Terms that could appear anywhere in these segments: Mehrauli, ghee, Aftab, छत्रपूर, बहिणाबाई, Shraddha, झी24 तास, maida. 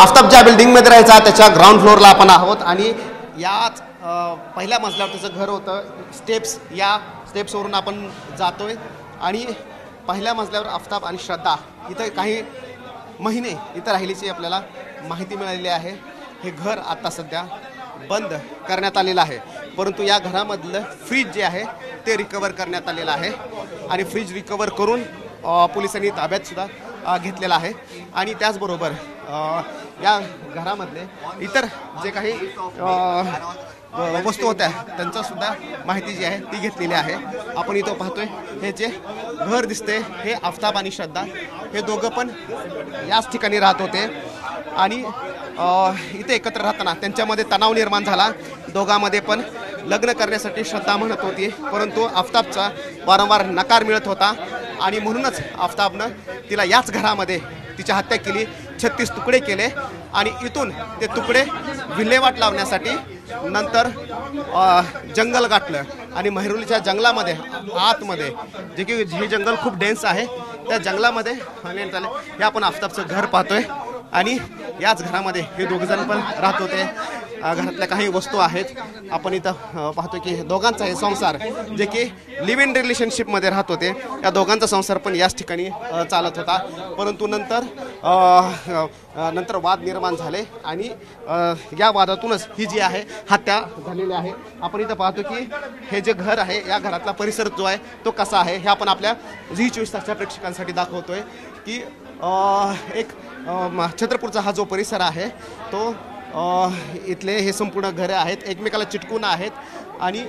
आफ्ताब ज्या बिल्डिंगमध्ये राहायचा त्याच्या ग्राउंड फ्लोअरला आपण आहोत आणि याच पहिल्या मजल्यावर त्याचं घर होतं. स्टेप्स या स्टेप्सवरून आपण जातोय आणि पहिल्या मजल्यावर आफ्ताब आणि श्रद्धा इथं काही महीने इथं राहिल्याची आपल्याला माहिती मिळालेली आहे. हे घर आता सध्या बंद करण्यात आलेलं आहे परंतु या घरामधलं फ्रीज जे आहे ते रिकवर करण्यात आलेलं आहे आणि फ्रीज रिकवर करून पोलिसांनी ताब्यात सुद्धा घेतलेला आहे. आणि त्याचबरोबर या घरामधले इतर जे काही वस्तू होत्या त्यांचा सुद्धा माहिती जी आहे ती घेतलेली आहे. आपण इथं पाहतोय हे जे घर दिसते हे आफ्ताब आणि श्रद्धा हे दोघं पण याच ठिकाणी राहत होते आणि इथे एकत्र राहताना त्यांच्यामध्ये तणाव निर्माण झाला. दोघांमध्ये पण लग्न करण्यासाठी श्रद्धा म्हणत होती परंतु आफ्ताबचा वारंवार नकार मिळत होता आणि म्हणूनच आफ्ताबनं तिला याच घरामध्ये तिची हत्या केली. 36 तुकडे केले आणि इथून ते तुकडे विल्हेवाट लावण्यासाठी नंतर जंगल गाठलं आणि मेहरौलीच्या जंगलामध्ये आतमध्ये जे की हे जंगल खूप डेन्स आहे त्या जंगलामध्ये हलण्यात आले. हे आपण आफ्ताबचं घर पाहतोय आणि याच घरामध्ये हे दोघजण पण राहत होते. घरातल्या काही वस्तू आहेत आपण इथं पाहतो की दोघांचा हे संसार जे की लिव्ह इन रिलेशनशिपमध्ये राहत होते या दोघांचा संसार पण याच ठिकाणी चालत होता परंतु नंतर वाद निर्माण झाले आणि या वादातूनच ही जी आहे हत्या झालेली आहे. आपण इथं पाहतो की हे जे घर आहे या घरातला परिसर जो आहे तो कसा आहे हे आपण आपल्या झी24 तासच्या प्रेक्षकांसाठी दाखवतोय की एक छत्रपूरचा हा जो परिसर आहे तो इथले हे संपूर्ण घरे आहेत एकमेकाला चिटकून आहेत आणि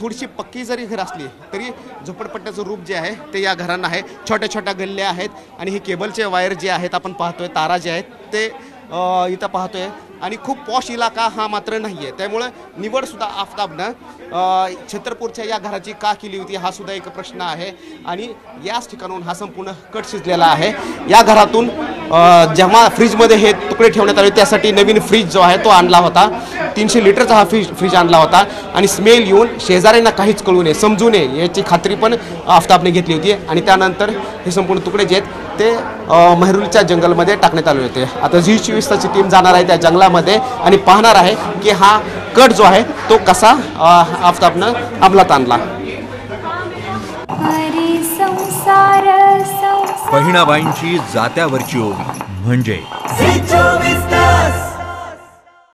थोडीशी पक्की जरी घर असली तरी झोपडपट्ट्याचं रूप जे आहे ते या घरांना आहे. छोट्या छोट्या गल्ल्या आहेत आणि हे केबलचे वायर जे आहेत आपण पाहतोय तारा जे आहेत ते इथं पाहतोय आणि खूप पॉश इलाका हा मात्र नाही आहे. त्यामुळे निवडसुद्धा आफ्ताबनं छत्रपूरच्या या घराची का केली होती हा सुद्धा एक प्रश्न आहे आणि याच ठिकाणून हा संपूर्ण कट शिजलेला आहे. या घरातून जेव्हा फ्रीजमध्ये हे तुकडे ठेवण्यात आले त्यासाठी नवीन फ्रीज जो आहे तो आणला होता. 300 लिटरचा हा फ्रीज आणला होता आणि स्मेल येऊन शेजाऱ्यांना काहीच कळू नये समजू नये याची खात्री पण आफ्ताबने घेतली होती आणि त्यानंतर हे संपूर्ण तुकडे जे आहेत ते मेहरौलीच्या जंगलमध्ये टाकण्यात आले होते. आता झी24 ताची टीम जाणार आहे त्या जंगलामध्ये आणि पाहणार आहे की हा कट जो आहे तो कसा आफ्ताबनं अंमलात आणला. बहिणाबाईंची जात्यावरची ओवी म्हणजे